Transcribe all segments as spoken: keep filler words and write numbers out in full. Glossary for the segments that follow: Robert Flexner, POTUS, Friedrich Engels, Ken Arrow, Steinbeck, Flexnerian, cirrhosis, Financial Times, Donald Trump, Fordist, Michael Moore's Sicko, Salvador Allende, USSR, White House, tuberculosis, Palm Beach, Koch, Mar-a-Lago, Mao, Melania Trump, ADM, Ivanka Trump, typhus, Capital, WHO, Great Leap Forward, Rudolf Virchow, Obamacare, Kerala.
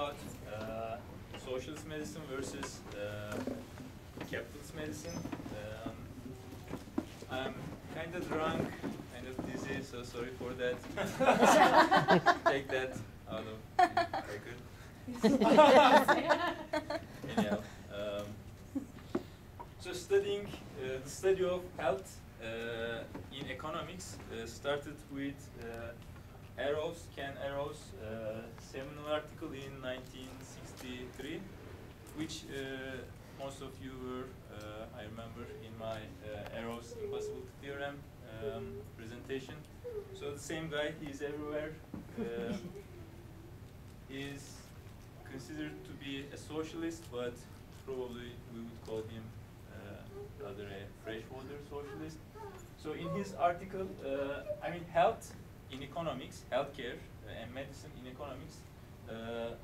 about uh, socialist medicine versus uh, capitalist medicine. Um, I'm kind of drunk, kind of dizzy, so sorry for that. Take that out of the record. Anyhow, um, so studying uh, the study of health uh, in economics uh, started with uh, Arrow's, Ken Arrow's uh, seminal article in nineteen sixty-three, which uh, most of you were, uh, I remember, in my uh, Arrow's Impossible Theorem um, presentation. So the same guy, he's everywhere. Uh, he's considered to be a socialist, but probably we would call him uh, rather a freshwater socialist. So in his article, uh, I mean, health in economics, healthcare uh, and medicine in economics uh,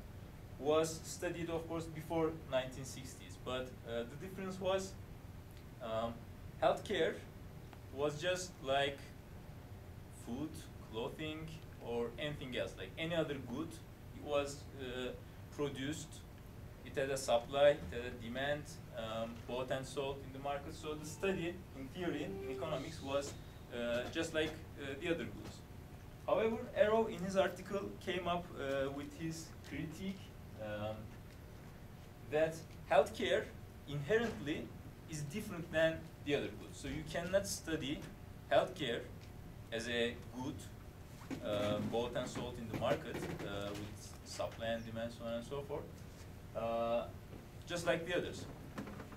was studied, of course, before nineteen sixties. But uh, the difference was um, healthcare was just like food, clothing, or anything else, like any other good. It was uh, produced. It had a supply, it had a demand, um, bought and sold in the market. So the study, in theory, in economics was uh, just like uh, the other goods. However, Arrow, in his article, came up uh, with his critique um, that healthcare inherently is different than the other goods. So you cannot study healthcare as a good uh, bought and sold in the market uh, with supply and demand, so on and so forth, uh, just like the others.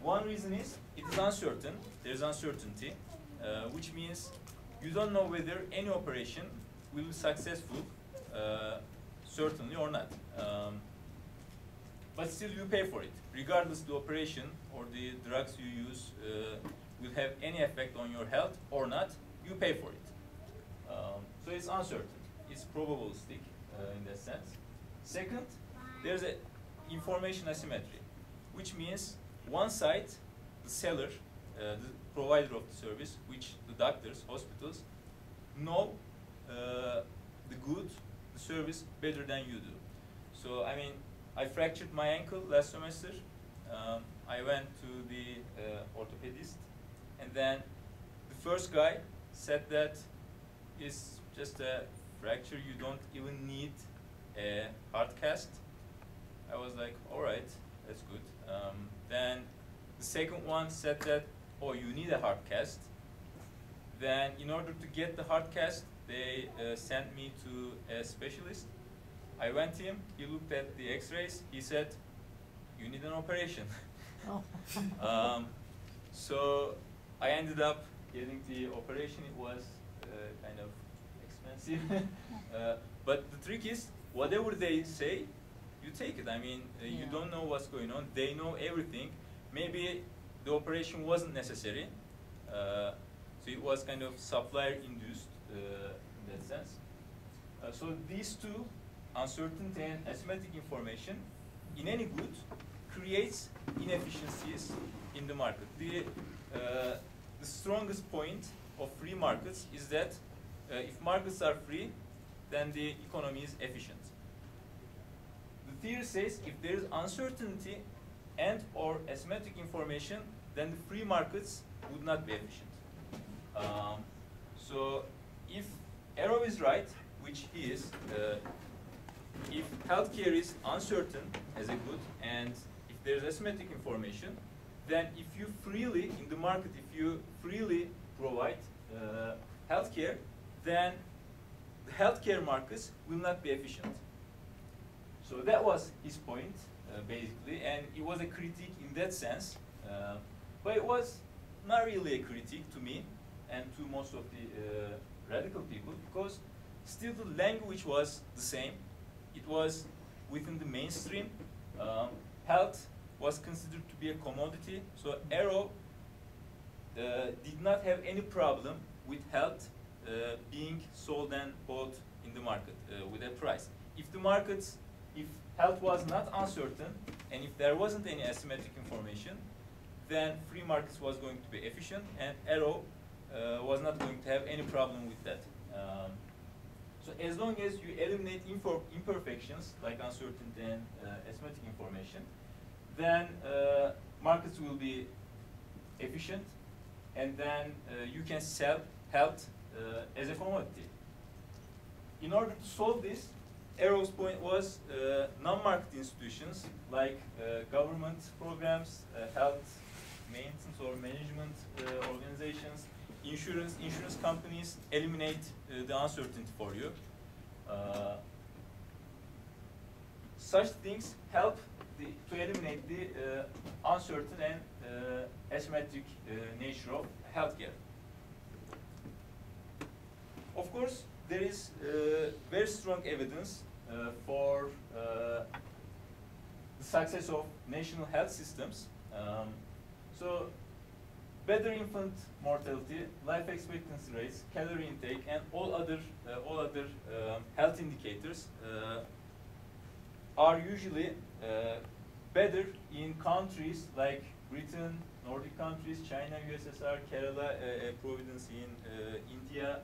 One reason is it is uncertain. There is uncertainty, uh, which means you don't know whether any operation will be successful, uh, certainly or not. Um, but still you pay for it. Regardless the operation or the drugs you use uh, will have any effect on your health or not, you pay for it. Um, so it's uncertain. It's probabilistic uh, in that sense. Second, there's an information asymmetry, which means one side, the seller, uh, the provider of the service, which the doctors, hospitals, know Uh, the good, the service better than you do. So I mean, I fractured my ankle last semester. Um, I went to the uh, orthopedist, and then the first guy said that it's just a fracture. You don't even need a hard cast. I was like, all right, that's good. Um, then the second one said that, oh, you need a hard cast. Then in order to get the hard cast, they uh, sent me to a specialist. I went to him, he looked at the x-rays, he said, you need an operation. Oh. um, so I ended up getting the operation. It was uh, kind of expensive. uh, but the trick is, whatever they say, you take it. I mean, uh, yeah. You don't know what's going on. They know everything. Maybe the operation wasn't necessary. Uh, so it was kind of supplier-induced. Uh, in that sense. Uh, so these two, uncertainty and asymmetric information, in any good, creates inefficiencies in the market. The, uh, the strongest point of free markets is that uh, if markets are free, then the economy is efficient. The theory says if there is uncertainty and or asymmetric information, then the free markets would not be efficient. Um, so If Arrow is right, which he is, uh, if healthcare is uncertain as a good, and if there's asymmetric information, then if you freely, in the market, if you freely provide uh, healthcare, then the healthcare markets will not be efficient. So that was his point, uh, basically, and it was a critique in that sense, uh, but it was not really a critique to me and to most of the uh, radical people, because still the language was the same. It was within the mainstream. Um, health was considered to be a commodity. So Arrow uh, did not have any problem with health uh, being sold and bought in the market uh, with a price. If the markets, if health was not uncertain, and if there wasn't any asymmetric information, then free markets was going to be efficient, and Arrow Uh, was not going to have any problem with that. Um, So as long as you eliminate info imperfections, like uncertainty and uh, asymmetric information, then uh, markets will be efficient, and then uh, you can sell health uh, as a commodity. In order to solve this, Arrow's point was uh, non-market institutions like uh, government programs, uh, health maintenance or management uh, organizations, insurance insurance companies eliminate uh, the uncertainty for you. Uh, such things help the, to eliminate the uh, uncertain and uh, asymmetric uh, nature of healthcare. Of course, there is uh, very strong evidence uh, for uh, the success of national health systems. Um, so better infant mortality, life expectancy rates, calorie intake, and all other uh, all other um, health indicators uh, are usually uh, better in countries like Britain, Nordic countries, China, U S S R, Kerala, uh, uh, Providence in uh, India,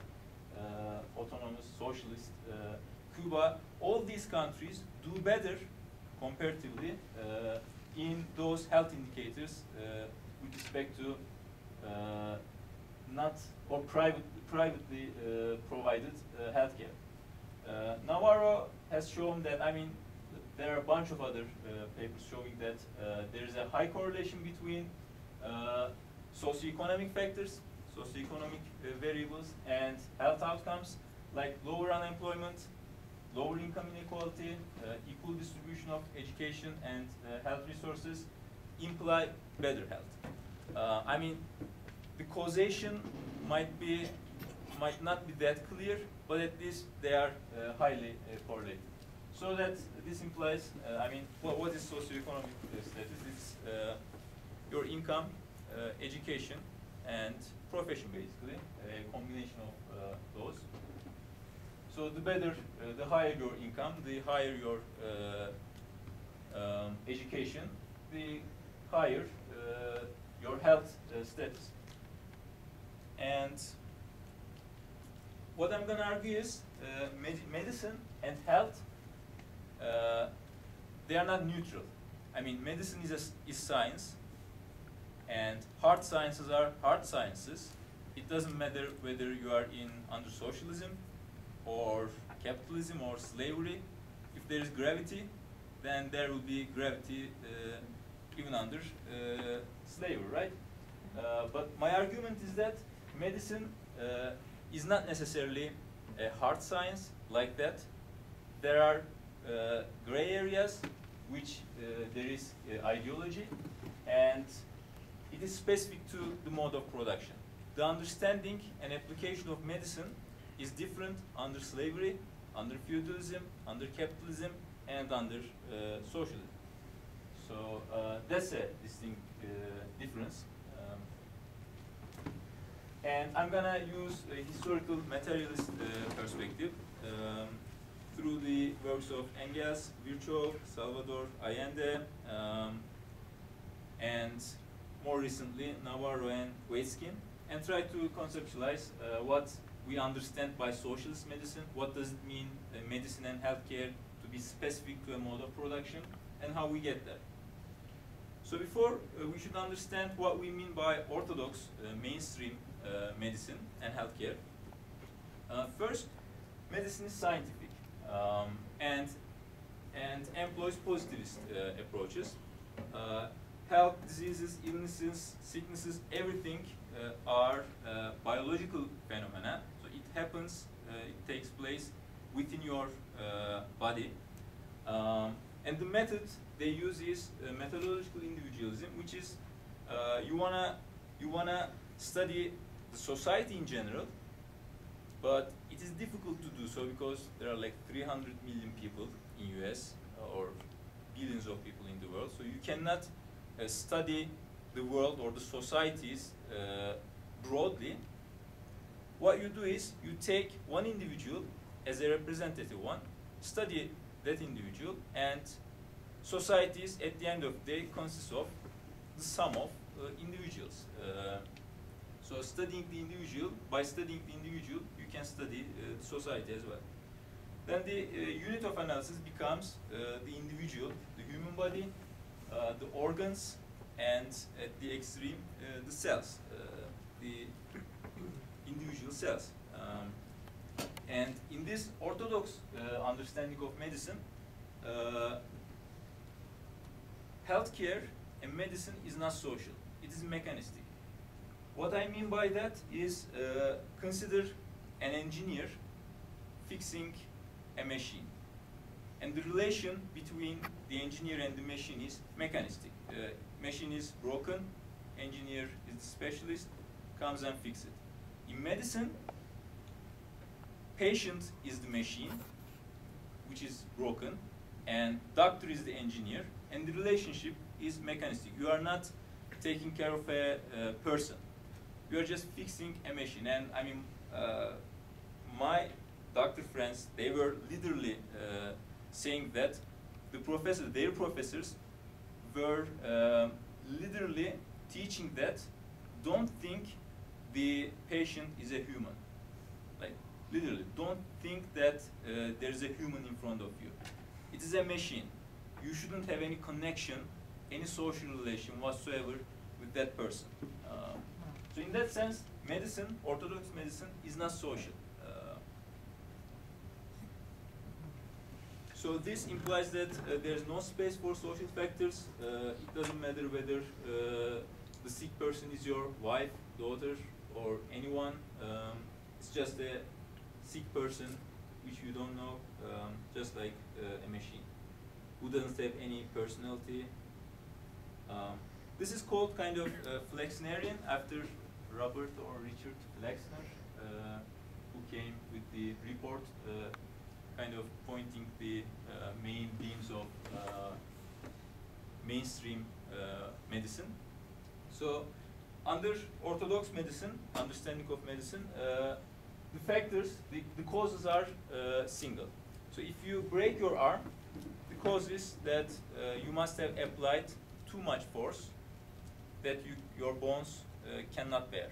uh, autonomous socialist uh, Cuba. All these countries do better comparatively uh, in those health indicators uh, with respect to Uh, not or private, privately uh, provided uh, healthcare. Uh, Navarro has shown that, I mean, there are a bunch of other uh, papers showing that uh, there is a high correlation between uh, socioeconomic factors, socioeconomic uh, variables, and health outcomes like lower unemployment, lower income inequality, uh, equal distribution of education and uh, health resources imply better health. Uh, I mean, the causation might be, might not be that clear, but at least they are uh, highly uh, correlated. So that this implies, uh, I mean, what, what is socioeconomic status? It's uh, your income, uh, education, and profession, basically, a combination of uh, those. So the better, uh, the higher your income, the higher your uh, um, education, the higher uh, your health uh, status. And what I'm going to argue is uh, med medicine and health, uh, they are not neutral. I mean, medicine is, a, is science, and hard sciences are hard sciences. It doesn't matter whether you are in under socialism or capitalism or slavery. If there is gravity, then there will be gravity uh, even under uh, slavery, right? Uh, but my argument is that medicine uh, is not necessarily a hard science like that. There are uh, gray areas which uh, there is uh, ideology, and it is specific to the mode of production. The understanding and application of medicine is different under slavery, under feudalism, under capitalism, and under uh, socialism. So uh, that's a distinct uh, difference. Um, and I'm going to use a historical materialist uh, perspective um, through the works of Engels, Virchow, Salvador Allende, um, and more recently Navarro and Weizsäcker, and try to conceptualize uh, what we understand by socialist medicine. What does it mean, uh, medicine and healthcare, to be specific to a mode of production, and how we get there. So before, uh, we should understand what we mean by orthodox uh, mainstream uh, medicine and healthcare. Uh, first, medicine is scientific um, and, and employs positivist uh, approaches. Uh, health, diseases, illnesses, sicknesses, everything uh, are uh, biological phenomena. So it happens, uh, it takes place within your uh, body. Um, and the method they use is uh, methodological individualism, which is uh, you wanna you wanna study the society in general, but it is difficult to do so because there are like three hundred million people in U S or billions of people in the world. So you cannot uh, study the world or the societies uh, broadly. What you do is you take one individual as a representative one, study that individual, and societies at the end of the day consists of the sum of uh, individuals. Uh, so studying the individual, by studying the individual, you can study uh, society as well. Then the uh, unit of analysis becomes uh, the individual, the human body, uh, the organs, and at the extreme, uh, the cells, uh, the individual cells. Um, and in this orthodox uh, understanding of medicine, uh, healthcare and medicine is not social, it is mechanistic. What I mean by that is uh, consider an engineer fixing a machine. And the relation between the engineer and the machine is mechanistic. Uh, machine is broken, engineer is the specialist, comes and fixes it. In medicine, patient is the machine, which is broken, and doctor is the engineer, and the relationship is mechanistic. You are not taking care of a uh, person. You are just fixing a machine. And I mean, uh, my doctor friends, they were literally uh, saying that the professor, their professors were uh, literally teaching that don't think the patient is a human. Like, literally, don't think that uh, there's a human in front of you. It is a machine. You shouldn't have any connection, any social relation whatsoever with that person. Uh, so in that sense, medicine, orthodox medicine, is not social. So this implies that uh, there is no space for social factors. Uh, it doesn't matter whether uh, the sick person is your wife, daughter, or anyone. Um, it's just a sick person which you don't know, um, just like uh, a machine, who doesn't have any personality. Um, this is called kind of uh, Flexnerian, after Robert or Richard Flexner, uh, who came with the report. Uh, kind of pointing the uh, main themes of uh, mainstream uh, medicine. So under orthodox medicine, understanding of medicine, uh, the factors, the, the causes are uh, single. So if you break your arm, the cause is that uh, you must have applied too much force that you, your bones uh, cannot bear.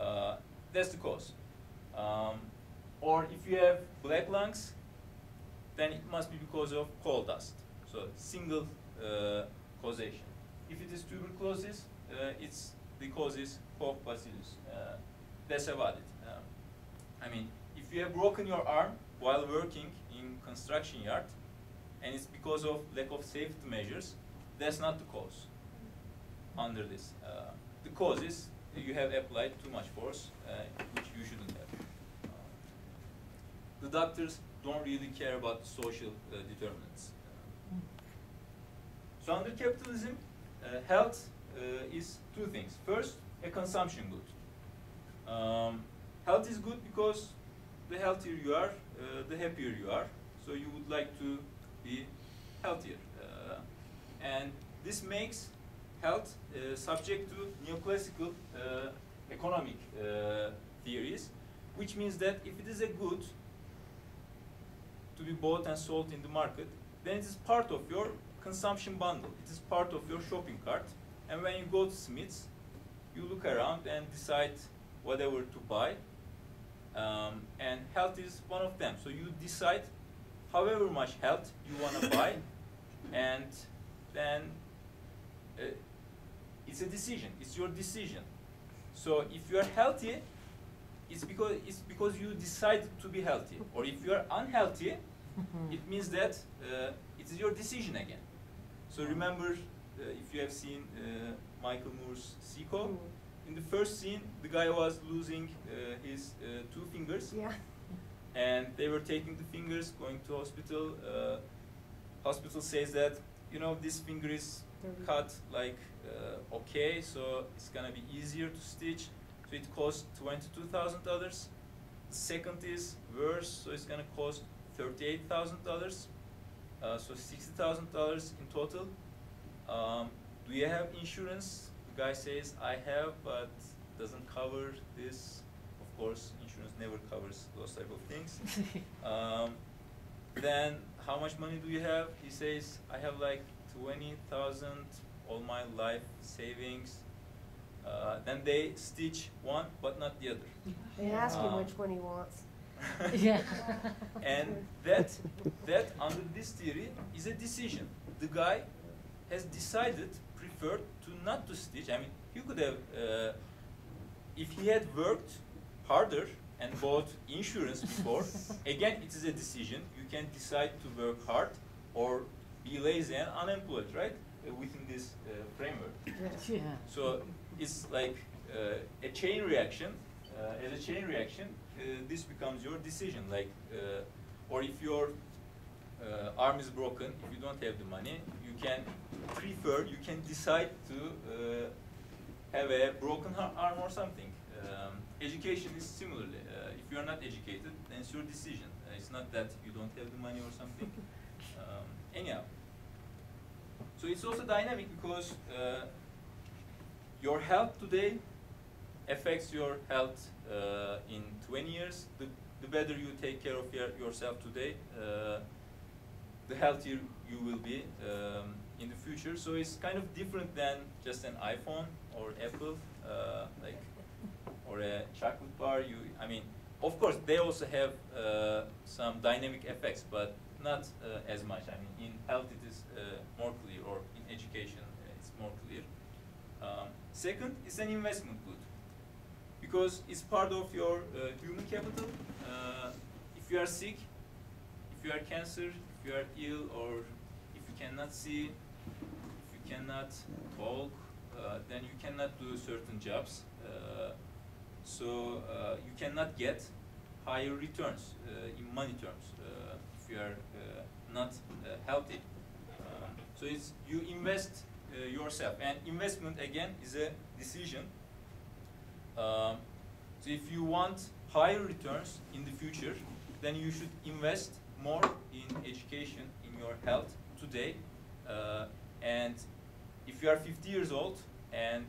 Uh, that's the cause. Um, or if you have black lungs, then it must be because of coal dust. So single uh, causation. If it is tuberculosis, uh, it's the cause is cough bacillus. Uh, that's about it. Um, I mean, if you have broken your arm while working in construction yard, and it's because of lack of safety measures, that's not the cause under this. Uh, the cause is you have applied too much force, uh, which you shouldn't have. Uh, the doctors don't really care about social uh, determinants. Uh, so under capitalism, uh, health uh, is two things. First, a consumption good. Um, health is good because the healthier you are, uh, the happier you are. So you would like to be healthier. Uh, and this makes health uh, subject to neoclassical uh, economic uh, theories, which means that if it is a good to be bought and sold in the market, then it is part of your consumption bundle. It is part of your shopping cart. And when you go to Smith's, you look around and decide whatever to buy. Um, and health is one of them. So you decide however much health you want to buy. And then uh, it's a decision. It's your decision. So if you are healthy, It's because, it's because you decided to be healthy. Or if you are unhealthy, it means that uh, it is your decision again. So remember, uh, if you have seen uh, Michael Moore's Sicko, in the first scene, the guy was losing uh, his uh, two fingers. Yeah. And they were taking the fingers, going to hospital. Uh, hospital says that, you know, this finger is cut like, uh, okay, so it's gonna be easier to stitch. So it costs twenty-two thousand dollars. Second is worse, so it's going to cost thirty-eight thousand dollars. Uh, so sixty thousand dollars in total. Um, do you have insurance? The guy says, I have, but doesn't cover this. Of course, insurance never covers those type of things. um, then, how much money do you have? He says, I have like twenty thousand dollars all my life savings. Uh, then they stitch one, but not the other. They ask him um, which one he wants. Yeah. And that, that under this theory is a decision. The guy has decided, preferred to not to stitch. I mean, he could have, uh, if he had worked harder and bought insurance before, again, it is a decision. You can decide to work hard or be lazy and unemployed, right? Uh, within this uh, framework. Yeah. So it's like uh, a chain reaction. Uh, as a chain reaction, uh, this becomes your decision. Like, uh, or if your uh, arm is broken, if you don't have the money, you can prefer, you can decide to uh, have a broken arm or something. Um, education is similarly. Uh, if you are not educated, then it's your decision. Uh, it's not that you don't have the money or something. Um, anyhow, so it's also dynamic because uh, your health today affects your health uh, in twenty years. The, the better you take care of your, yourself today, uh, the healthier you will be um, in the future. So it's kind of different than just an iPhone or Apple, uh, like, or a chocolate bar. You, I mean, of course, they also have uh, some dynamic effects, but not uh, as much. I mean, in health it is uh, more clear, or in education uh, it's more clear. Um, second, it's an investment good, because it's part of your uh, human capital. Uh, if you are sick, if you are cancer, if you are ill, or if you cannot see, if you cannot talk, uh, then you cannot do certain jobs. Uh, so uh, you cannot get higher returns uh, in money terms uh, if you are uh, not uh, healthy. Uh, so it's, you invest uh, yourself, and investment again is a decision. Um, so if you want higher returns in the future, then you should invest more in education, in your health today. Uh, and if you are fifty years old and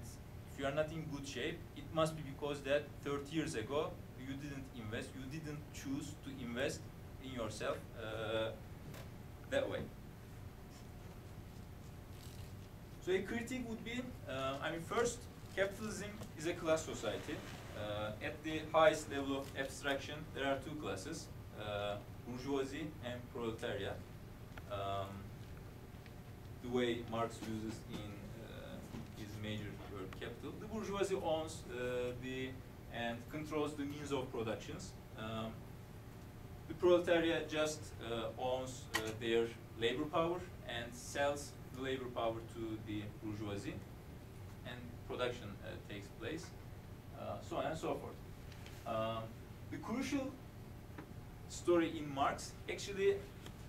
if you are not in good shape, it must be because that thirty years ago you didn't invest, you didn't choose to invest in yourself uh, that way. So a critique would be, uh, I mean, first, capitalism is a class society. Uh, at the highest level of abstraction, there are two classes, uh, bourgeoisie and proletariat, um, the way Marx uses in uh, his major work, Capital. The bourgeoisie owns uh, the and controls the means of productions. Um, the proletariat just uh, owns uh, their labor power and sells the labor power to the bourgeoisie, and production uh, takes place, uh, so on and so forth. Um, the crucial story in Marx, actually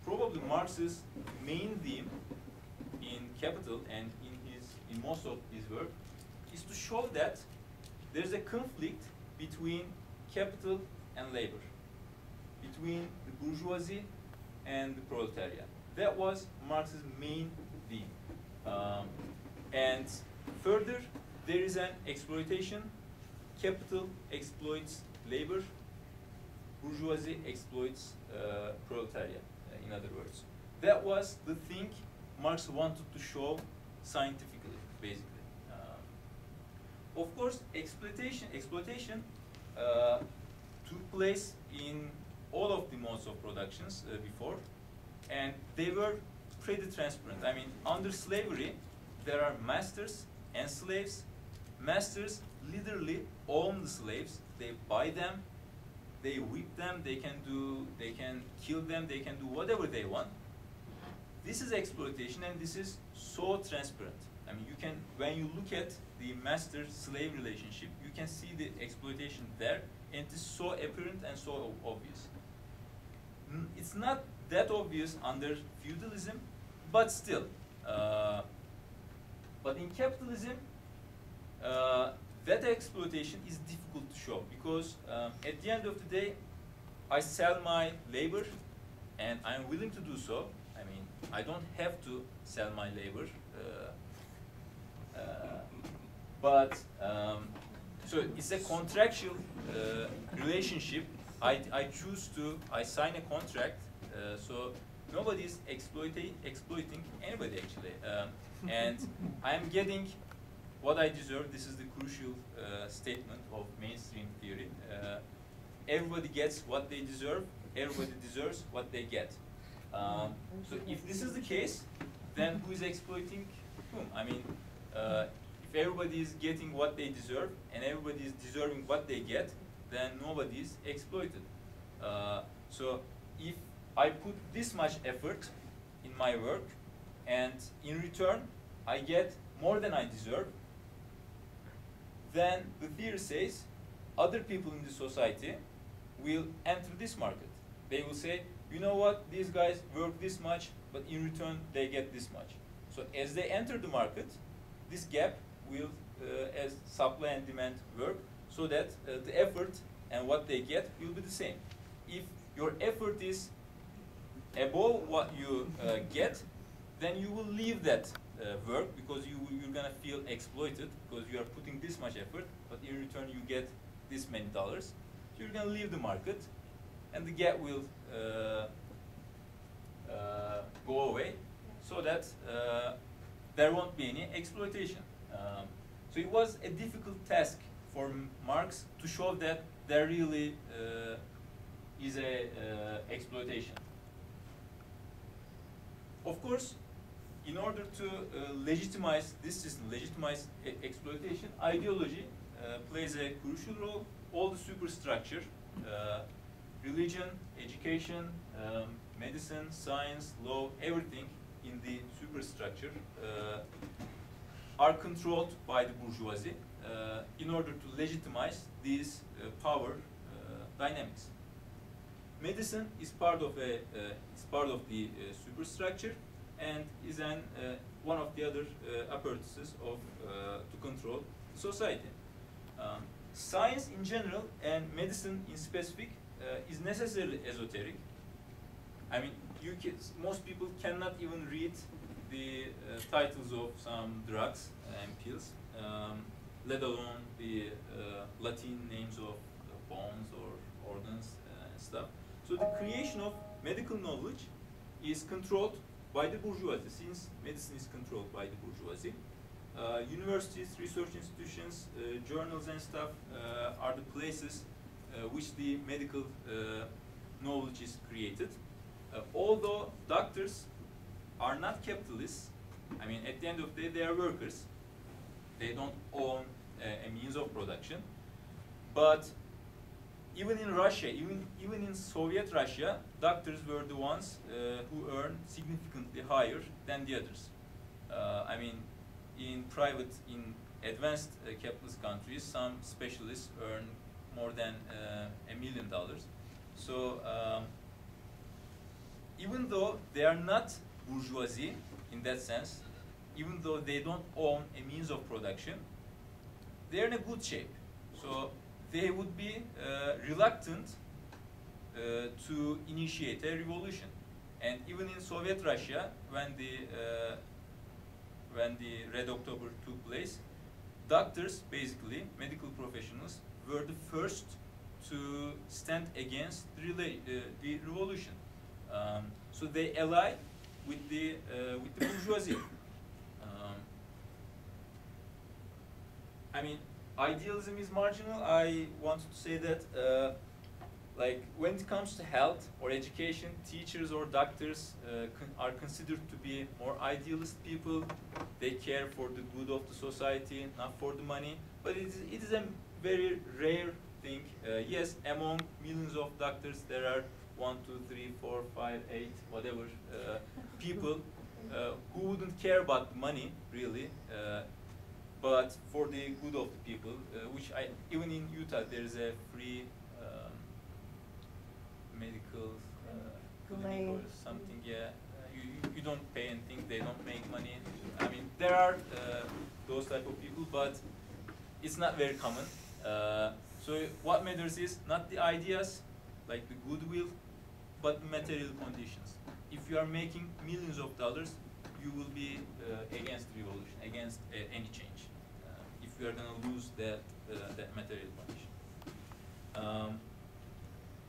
probably Marx's main theme in Capital and in his in most of his work, is to show that there's a conflict between capital and labor, between the bourgeoisie and the proletariat. That was Marx's main theme. Um, and further, there is an exploitation. Capital exploits labor, bourgeoisie exploits uh, proletariat, uh, in other words. That was the thing Marx wanted to show scientifically, basically. Um, of course, exploitation, exploitation uh, took place in all of the modes of productions uh, before, and they were pretty transparent. I mean, under slavery, there are masters and slaves. Masters literally own the slaves. They buy them, they whip them, they can do, they can kill them, they can do whatever they want. This is exploitation, and this is so transparent. I mean, you can, when you look at the master-slave relationship, you can see the exploitation there, and it is so apparent and so obvious. It's not that obvious under feudalism, but still. Uh, but in capitalism, Uh, that exploitation is difficult to show, because um, at the end of the day, I sell my labor, and I'm willing to do so. I mean, I don't have to sell my labor, uh, uh, but um, so it's a contractual uh, relationship. I, I choose to, I sign a contract, uh, so nobody's exploiting exploiting anybody actually, um, and I'm getting what I deserve. This is the crucial uh, statement of mainstream theory. Uh, everybody gets what they deserve, everybody deserves what they get. Um, so if this is the case, then who is exploiting whom? I mean, uh, if everybody is getting what they deserve and everybody is deserving what they get, then nobody is exploited. Uh, so if I put this much effort in my work and in return I get more than I deserve, then the theory says other people in the society will enter this market. They will say, you know what, these guys work this much, but in return they get this much. So as they enter the market, this gap will, uh, as supply and demand work, so that uh, the effort and what they get will be the same. If your effort is above what you uh, get, then you will leave that uh, work because you, you're gonna feel exploited because you are putting this much effort, but in return you get this many dollars. So you're gonna leave the market and the gap will uh, uh, go away so that uh, there won't be any exploitation. Um, so it was a difficult task for Marx to show that there really uh, is a uh, exploitation. Of course, in order to uh, legitimize this system, legitimize e exploitation, ideology uh, plays a crucial role. All the superstructure, uh, religion, education, um, medicine, science, law, everything in the superstructure uh, are controlled by the bourgeoisie uh, in order to legitimize these uh, power uh, dynamics. Medicine is part of a uh, is part of the uh, superstructure and is an uh, one of the other uh, apparatuses of uh, to control society. Um, science in general and medicine in specific uh, is necessarily esoteric. I mean, you kids, most people cannot even read the uh, titles of some drugs and pills, um, let alone the uh, Latin names of uh, bones or organs uh, and stuff. So the creation of medical knowledge is controlled by the bourgeoisie, since medicine is controlled by the bourgeoisie. Uh, universities, research institutions, uh, journals and stuff uh, are the places uh, which the medical uh, knowledge is created. Uh, although doctors are not capitalists, I mean, at the end of the day, they are workers. They don't own uh, a means of production. But even in Russia, even, even in Soviet Russia, doctors were the ones uh, who earned significantly higher than the others. Uh, I mean, in private, in advanced uh, capitalist countries, some specialists earn more than uh, a million dollars. So um, even though they are not bourgeoisie in that sense, even though they don't own a means of production, they're in a good shape. So they would be uh, reluctant uh, to initiate a revolution. And even in Soviet Russia, when the, uh, when the Red October took place, doctors, basically, medical professionals, were the first to stand against the, uh, the revolution. Um, so they ally with the, uh, with the bourgeoisie. Um, I mean, idealism is marginal. I want to say that uh, like when it comes to health or education, teachers or doctors uh, con are considered to be more idealist people. They care for the good of the society, not for the money. But it is, it is a very rare thing. Uh, yes, among millions of doctors, there are one, two, three, four, five, eight, whatever uh, people uh, who wouldn't care about the money, really. Uh, but for the good of the people, uh, which I, even in Utah, there is a free um, medical uh, clinic or something, yeah. You, you don't pay anything, they don't make money. I mean, there are uh, those type of people, but it's not very common. Uh, so what matters is not the ideas, like the goodwill, but material conditions. If you are making millions of dollars, you will be uh, against revolution, against uh, any change, uh, if you are going to lose that, uh, that material condition. Um,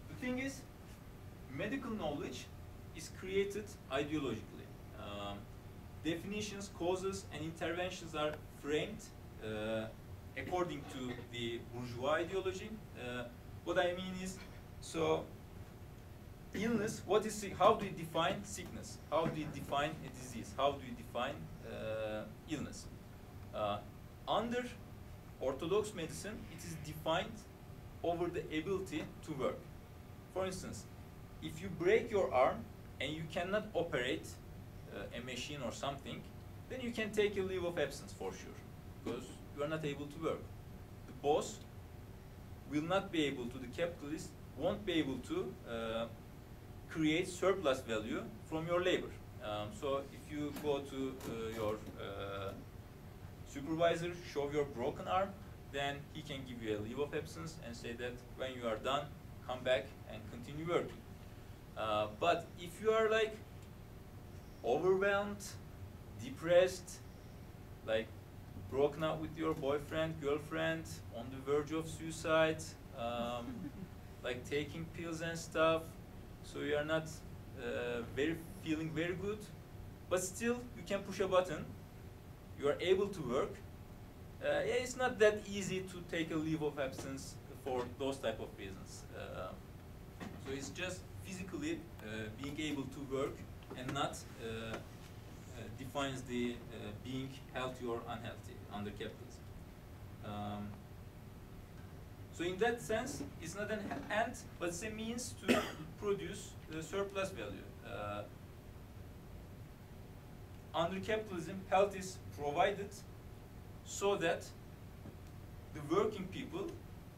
the thing is, medical knowledge is created ideologically. Um, definitions, causes, and interventions are framed uh, according to the bourgeois ideology. Uh, what I mean is, So illness, what is, how do you define sickness? How do you define a disease? How do you define uh, illness? Uh, under orthodox medicine, it is defined over the ability to work. For instance, if you break your arm and you cannot operate uh, a machine or something, then you can take a leave of absence for sure, because you are not able to work. The boss will not be able to, the capitalist won't be able to uh, create surplus value from your labor. Um, so if you go to uh, your uh, supervisor, show your broken arm, then he can give you a leave of absence and say that when you are done, come back and continue working. Uh, but if you are like overwhelmed, depressed, like broken up with your boyfriend, girlfriend, on the verge of suicide, um, like taking pills and stuff, so you are not uh, very feeling very good, but still you can push a button, you are able to work. Uh, yeah, it's not that easy to take a leave of absence for those type of reasons. Uh, so it's just physically uh, being able to work and not uh, uh, defines the uh, being healthy or unhealthy under capitalism. Um, so in that sense, it's not an end, but it's a means to produce the surplus value. Uh, under capitalism, health is provided so that the working people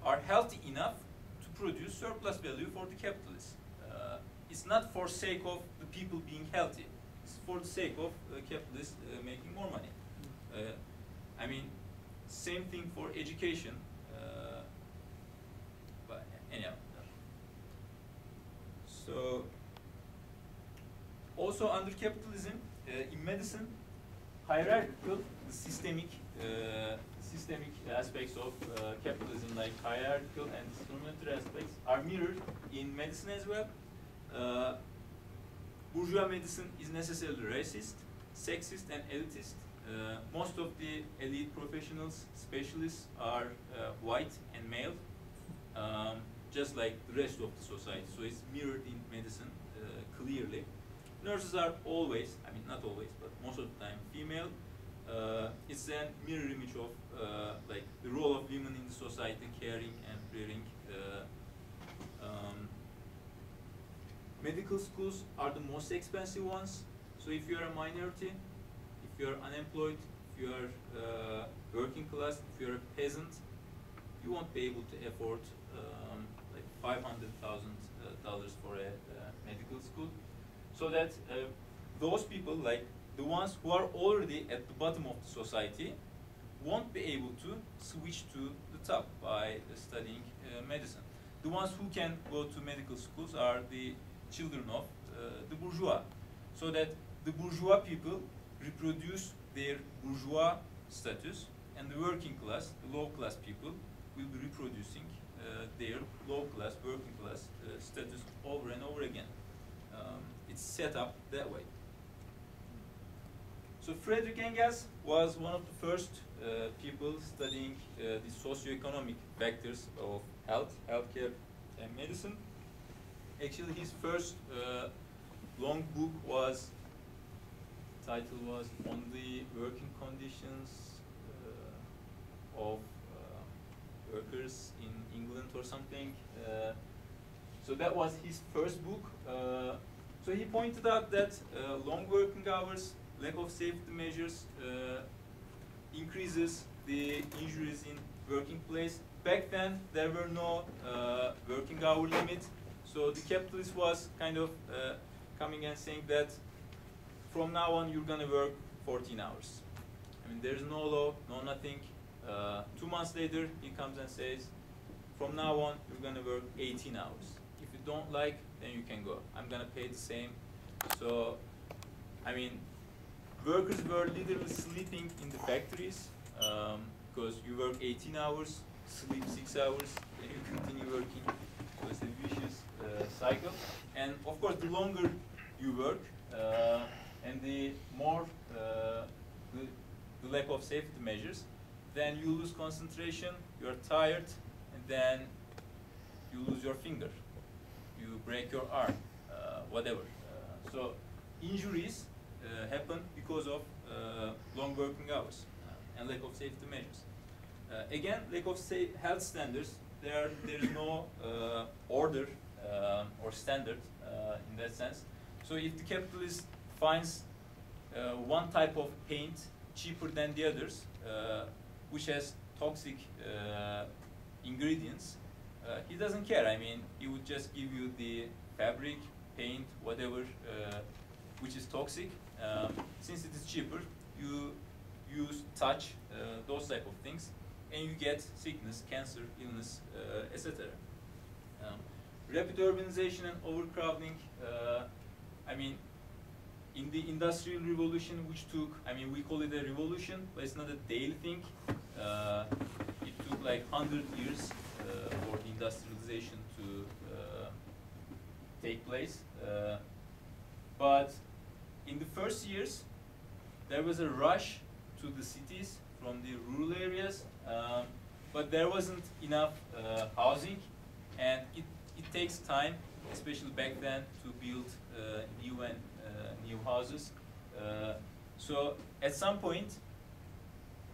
are healthy enough to produce surplus value for the capitalists. Uh, it's not for sake of the people being healthy. It's for the sake of uh, capitalists uh, making more money. Uh, I mean, same thing for education. Uh, but anyhow. So, also under capitalism, uh, in medicine, hierarchical, the systemic, uh, systemic aspects of uh, capitalism, like hierarchical and discriminatory aspects, are mirrored in medicine as well. Uh, bourgeois medicine is necessarily racist, sexist, and elitist. Uh, most of the elite professionals, specialists, are uh, white and male, um, just like the rest of the society. So it's mirrored in medicine uh, clearly. Nurses are always, I mean not always, but most of the time female. Uh, it's a mirror image of uh, like the role of women in the society, caring and rearing. Uh, um, medical schools are the most expensive ones. So if you are a minority, if you are unemployed, if you are uh, working class, if you are a peasant, you won't be able to afford um, like five hundred thousand dollars for a uh, medical school. So that uh, those people, like the ones who are already at the bottom of the society, won't be able to switch to the top by uh, studying uh, medicine. The ones who can go to medical schools are the children of uh, the bourgeois, so that the bourgeois people reproduce their bourgeois status, and the working class, the low class people, will be reproducing uh, their low class, working class uh, status over and over again. Um, it's set up that way. So Friedrich Engels was one of the first uh, people studying uh, the socioeconomic factors of health, healthcare, and medicine. Actually, his first uh, long book was, title was On the Working Conditions uh, of uh, Workers in England or something. Uh, so that was his first book. Uh, so he pointed out that uh, long working hours, lack of safety measures uh, increases the injuries in working place. Back then, there were no uh, working hour limit. So the capitalist was kind of uh, coming and saying that from now on, you're gonna work fourteen hours. I mean, there's no law, no nothing. Uh, two months later, he comes and says, from now on, you're gonna work eighteen hours. If you don't like, then you can go. I'm gonna pay the same. So, I mean, workers were literally sleeping in the factories, um, because you work eighteen hours, sleep six hours, and you continue working. So it's a vicious uh, cycle. And of course, the longer you work, uh, and the more uh, the, the lack of safety measures, then you lose concentration, you're tired, and then you lose your finger. you break your arm, uh, whatever. Uh, so injuries uh, happen because of uh, long working hours uh, and lack of safety measures. Uh, again, lack of safe health standards. There, there is no uh, order uh, or standard uh, in that sense. So if the capitalist finds uh, one type of paint cheaper than the others, uh, which has toxic uh, ingredients, uh, he doesn't care. I mean, he would just give you the fabric, paint, whatever, uh, which is toxic. Um, since it is cheaper, you use, touch, uh, those type of things, and you get sickness, cancer, illness, uh, et cetera. Um, rapid urbanization and overcrowding. Uh, I mean, in the Industrial Revolution, which took, I mean, we call it a revolution, but it's not a daily thing. Uh, it took like one hundred years uh, for the industrialization to uh, take place. Uh, but in the first years, there was a rush to the cities from the rural areas, um, but there wasn't enough uh, housing, and it, it takes time, especially back then, to build uh, new and uh, new houses. Uh, so at some point,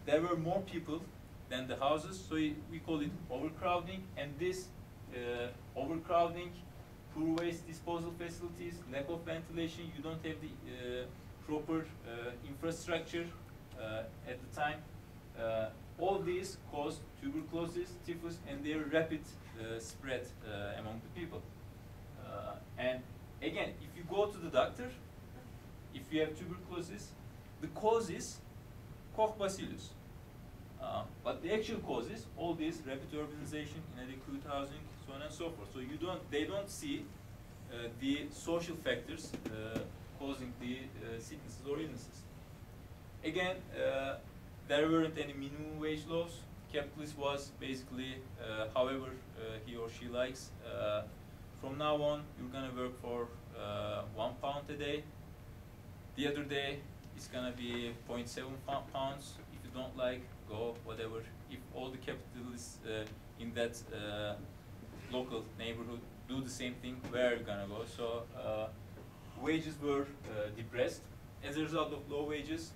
there were more people than the houses, so we call it overcrowding. And this uh, overcrowding, poor waste disposal facilities, lack of ventilation, you don't have the uh, proper uh, infrastructure uh, at the time. Uh, all these caused tuberculosis, typhus, and their rapid uh, spread uh, among the people. Uh, and again, if you go to the doctor, if you have tuberculosis, the cause is Koch bacillus. Uh, but the actual cause is all this rapid urbanization, inadequate housing, so on and so forth. So you don't, they don't see uh, the social factors uh, causing the uh, sicknesses or illnesses. Again, uh, there weren't any minimum wage laws. Capitalist was basically, uh, however uh, he or she likes. Uh, From now on, you're gonna work for uh, one pound a day. The other day, it's gonna be zero point seven pounds. If you don't like, go, whatever. If all the capitalists uh, in that uh, local neighborhood do the same thing, where are you gonna go? So uh, wages were uh, depressed. As a result of low wages,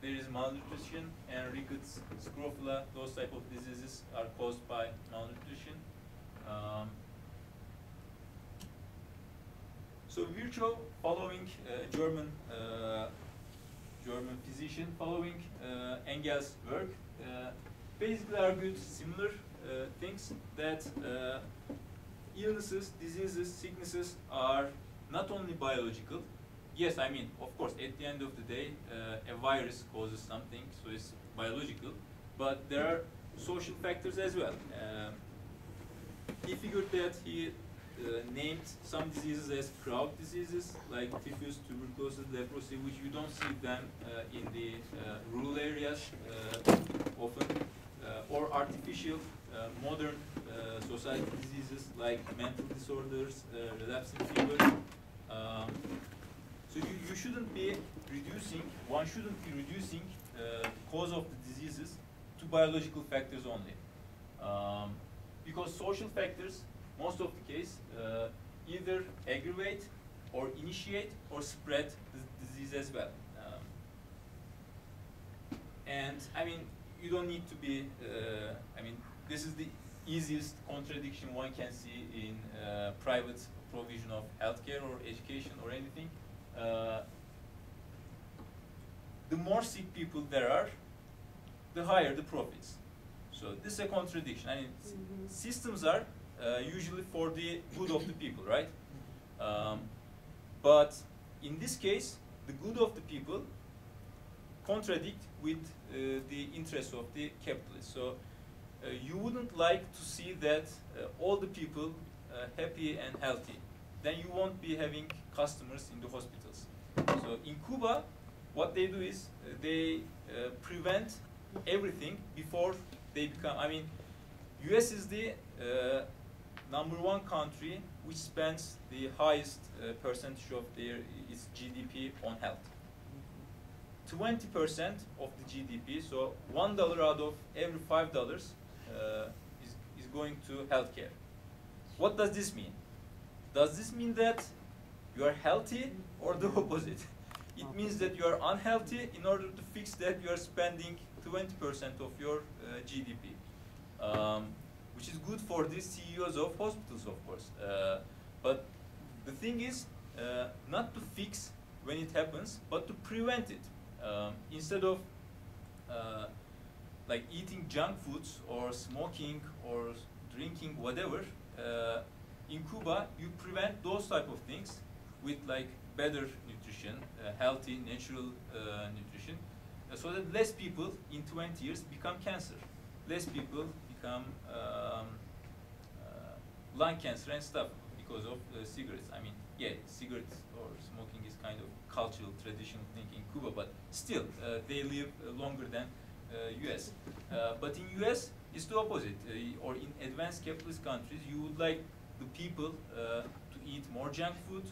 there is malnutrition and rickets, scrofula, those type of diseases are caused by malnutrition. Um, So Virchow, following uh, German uh, German physician, following uh, Engels' work, uh, basically argued similar uh, things, that uh, illnesses, diseases, sicknesses are not only biological. Yes, I mean, of course, at the end of the day, uh, a virus causes something, so it's biological, but there are social factors as well. Um, he figured that he Uh, named some diseases as crowd diseases, like typhus, tuberculosis, leprosy, which you don't see them uh, in the uh, rural areas uh, often, uh, or artificial uh, modern uh, society diseases like mental disorders, uh, relapsing fever. Um, so you, you shouldn't be reducing, one shouldn't be reducing uh, cause of the diseases to biological factors only. Um, because social factors, most of the case, uh, either aggravate or initiate or spread the disease as well. Um, and I mean, you don't need to be, uh, I mean, this is the easiest contradiction one can see in uh, private provision of healthcare or education or anything. Uh, the more sick people there are, the higher the profits. So this is a contradiction. I mean, mm-hmm. systems are Uh, usually for the good of the people, right? Um, but in this case, the good of the people contradict with uh, the interests of the capitalists. So uh, you wouldn't like to see that uh, all the people uh, happy and healthy. Then you won't be having customers in the hospitals. So in Cuba, what they do is uh, they uh, prevent everything before they become, I mean, U S is the uh, number one country which spends the highest uh, percentage of their, its G D P on health. twenty percent of the G D P, so one dollar out of every five dollars uh, is, is going to healthcare. What does this mean? Does this mean that you are healthy or the opposite? It means that you are unhealthy. In order to fix that, you are spending twenty percent of your uh, G D P, um, which is good for these C E Os of hospitals, of course. Uh, but the thing is uh, not to fix when it happens, but to prevent it. Um, instead of uh, like eating junk foods or smoking or drinking whatever, uh, in Cuba you prevent those type of things with like better nutrition, uh, healthy, natural uh, nutrition, uh, so that less people in twenty years become cancer, less people become um, uh, lung cancer and stuff because of uh, cigarettes. I mean, yeah, cigarettes or smoking is kind of cultural, traditional thing in Cuba, but still, uh, they live uh, longer than uh, U S. Uh, but in U S, it's the opposite, uh, or in advanced capitalist countries, you would like the people uh, to eat more junk food,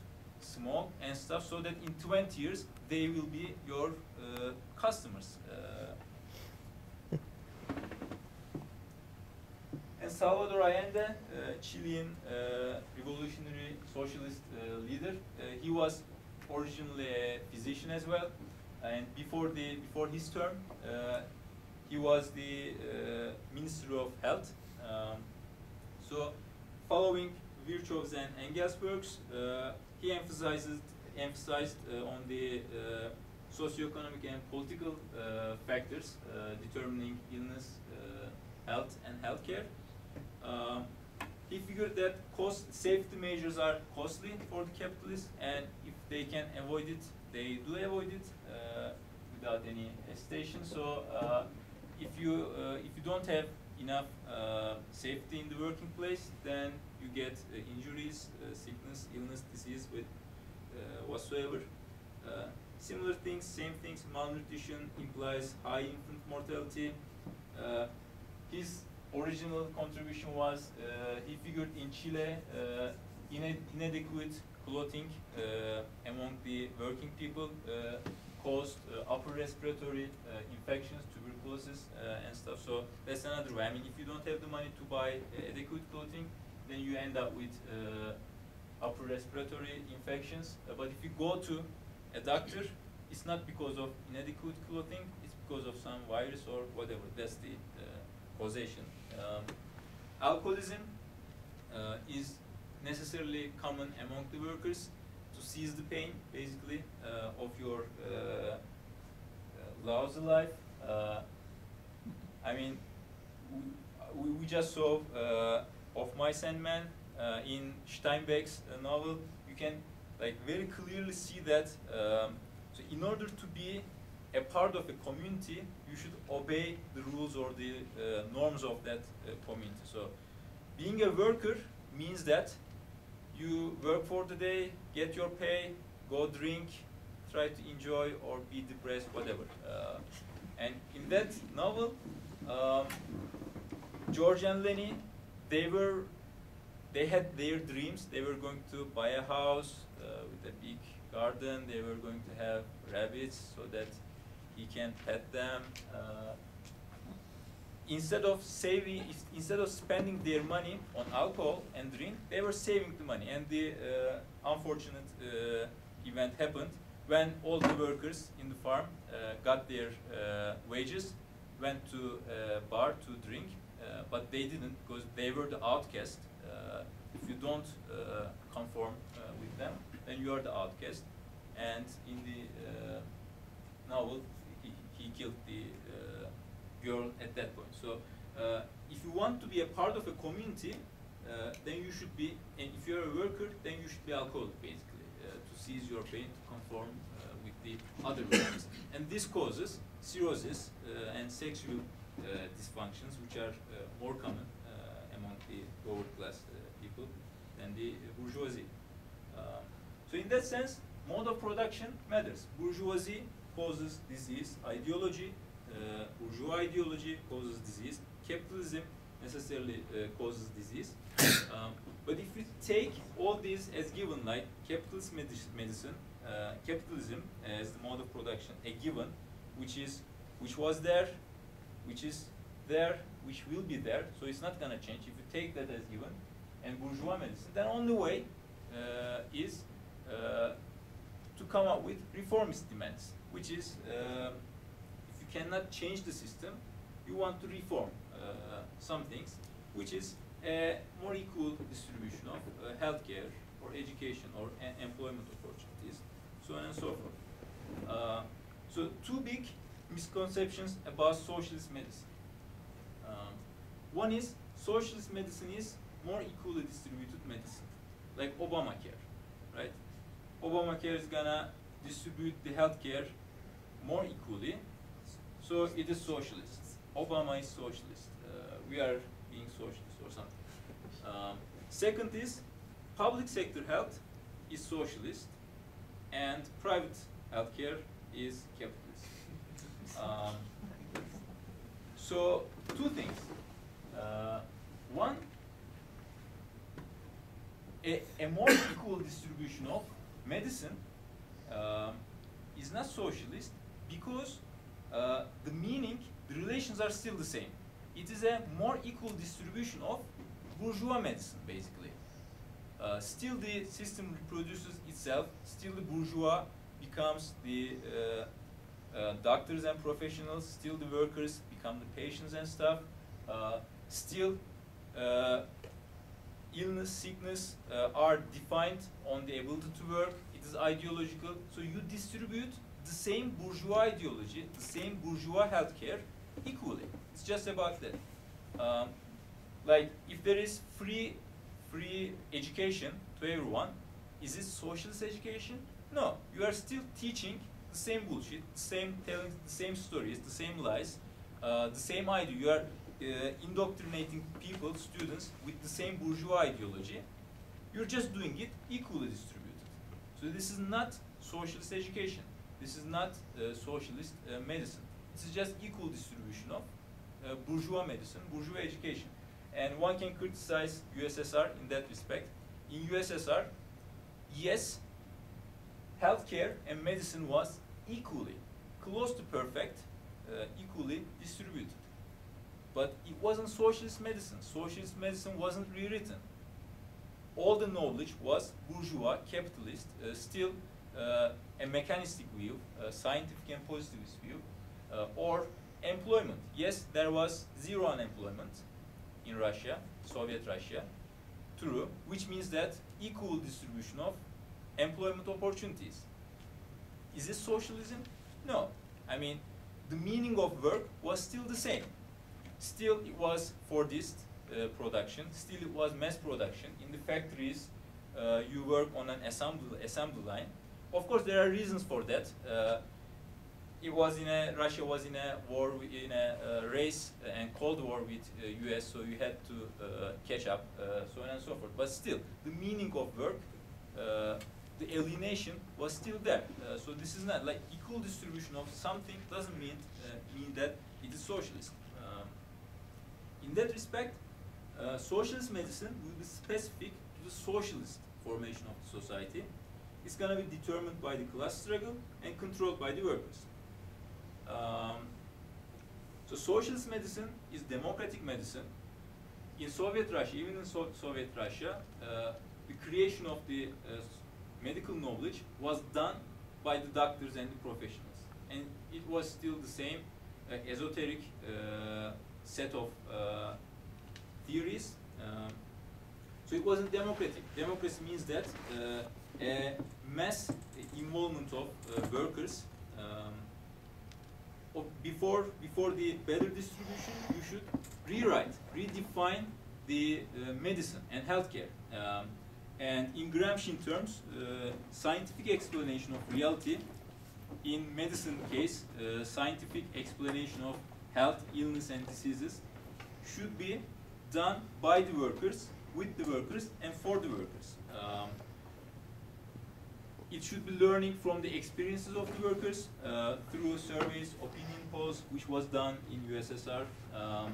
smoke and stuff, so that in twenty years they will be your uh, customers. Uh, and Salvador Allende, uh, Chilean uh, revolutionary socialist uh, leader, uh, he was originally a physician as well, and before the before his term, uh, he was the uh, Minister of Health. Um, so, following Virchow's and Engels' works, uh, he emphasized, emphasized uh, on the uh, socioeconomic and political uh, factors uh, determining illness, uh, health, and healthcare. Uh, he figured that cost safety measures are costly for the capitalists, and if they can avoid it, they do avoid it uh, without any hesitation. So, uh, if you uh, if you don't have enough uh, safety in the working place, then you get uh, injuries, uh, sickness, illness, disease, with uh, whatsoever. Uh, similar things, same things. Malnutrition implies high infant mortality. Uh, his original contribution was uh, he figured in Chile uh, ine inadequate clothing uh, among the working people uh, caused uh, upper respiratory uh, infections, tuberculosis, uh, and stuff. So that's another way. I mean, if you don't have the money to buy uh, adequate clothing, then you end up with uh, upper respiratory infections. Uh, but if you go to a doctor, it's not because of inadequate clothing, it's because of some virus or whatever. That's the uh, causation. Um, alcoholism uh, is necessarily common among the workers, to seize the pain, basically, uh, of your uh, lousy life. Uh, I mean, we, we just saw uh, Of Mice and Men uh, in Steinbeck's uh, novel. You can like very clearly see that. Um, so, in order to be a part of a community, you should obey the rules or the uh, norms of that uh, community. So, being a worker means that you work for the day, get your pay, go drink, try to enjoy or be depressed, whatever. Uh, and in that novel, um, George and Lenny, they were, they had their dreams. They were going to buy a house uh, with a big garden. They were going to have rabbits so that he can pet them. Uh, instead of saving, instead of spending their money on alcohol and drink, they were saving the money. And the uh, unfortunate uh, event happened when all the workers in the farm uh, got their uh, wages, went to a bar to drink. Uh, but they didn't, because they were the outcast. Uh, if you don't uh, conform uh, with them, then you are the outcast. And in the uh, novel, he, he killed the uh, girl at that point. So uh, if you want to be a part of a community, uh, then you should be, and if you're a worker, then you should be alcoholic, basically, uh, to seize your pain, to conform uh, with the other workers. And this causes cirrhosis uh, and sexual Uh, dysfunctions, which are uh, more common uh, among the lower class uh, people than the bourgeoisie. Um, so in that sense, mode of production matters. Bourgeoisie causes disease, ideology, uh, bourgeois ideology causes disease, capitalism necessarily uh, causes disease. Um, but if we take all these as given, like capitalist medicine, uh, capitalism as the mode of production, a given, which is, which was there, which is there, which will be there, so it's not going to change. If you take that as given, and bourgeois medicine, then on the way, uh, is uh, to come up with reformist demands, which is uh, if you cannot change the system, you want to reform uh, some things, which is a more equal distribution of uh, healthcare or education or employment opportunities, so on and so forth. Uh, so two big misconceptions about socialist medicine. Um, one is socialist medicine is more equally distributed medicine, like Obamacare, right? Obamacare is gonna distribute the healthcare more equally, so it is socialist. Obama is socialist. Uh, we are being socialist or something. Um, second is public sector health is socialist, and private healthcare is capitalist. Um, so two things. Uh, one, a, a more equal distribution of medicine um, is not socialist because uh, the meaning, the relations are still the same. It is a more equal distribution of bourgeois medicine, basically. Uh, still the system reproduces itself, still the bourgeois becomes the uh, Uh, doctors and professionals, still the workers become the patients and stuff. Uh, still, uh, illness, sickness uh, are defined on the ability to work. It is ideological. So you distribute the same bourgeois ideology, the same bourgeois healthcare equally. It's just about that. Um, like if there is free, free education to everyone, is it socialist education? No, you are still teaching the same bullshit, the same telling, the same stories, the same lies, uh, the same idea. You are uh, indoctrinating people, students, with the same bourgeois ideology. You're just doing it equally distributed. So this is not socialist education. This is not uh, socialist uh, medicine. This is just equal distribution of uh, bourgeois medicine, bourgeois education. And one can criticize U S S R in that respect. In U S S R, yes, healthcare and medicine was equally, close to perfect, uh, equally distributed. But it wasn't socialist medicine. Socialist medicine wasn't rewritten. All the knowledge was bourgeois, capitalist, uh, still uh, a mechanistic view, uh, scientific and positivist view, uh, or employment. Yes, there was zero unemployment in Russia, Soviet Russia, true, which means that equal distribution of employment opportunities. Is it socialism? No. I mean, the meaning of work was still the same. Still it was Fordist uh, production, still it was mass production. In the factories, uh, you work on an assembly, assembly line. Of course, there are reasons for that. Uh, it was in a, Russia was in a war, in a uh, race and Cold War with uh, U S, so you had to uh, catch up, uh, so on and so forth. But still, the meaning of work, uh, the alienation was still there. Uh, so this is not like equal distribution of something doesn't mean uh, mean that it is socialist. Um, in that respect, uh, socialist medicine will be specific to the socialist formation of the society. It's going to be determined by the class struggle and controlled by the workers. Um, so socialist medicine is democratic medicine. In Soviet Russia, even in so Soviet Russia, uh, the creation of the uh, medical knowledge was done by the doctors and the professionals. And it was still the same uh, esoteric uh, set of uh, theories. Um, so it wasn't democratic. Democracy means that uh, a mass involvement of uh, workers. Um, of before, before the better distribution, you should rewrite, redefine the uh, medicine and healthcare. Um, And in Gramscian terms, uh, scientific explanation of reality, in medicine case, uh, scientific explanation of health, illness, and diseases should be done by the workers, with the workers, and for the workers. Um, it should be learning from the experiences of the workers uh, through surveys, opinion polls, which was done in U S S R. Um,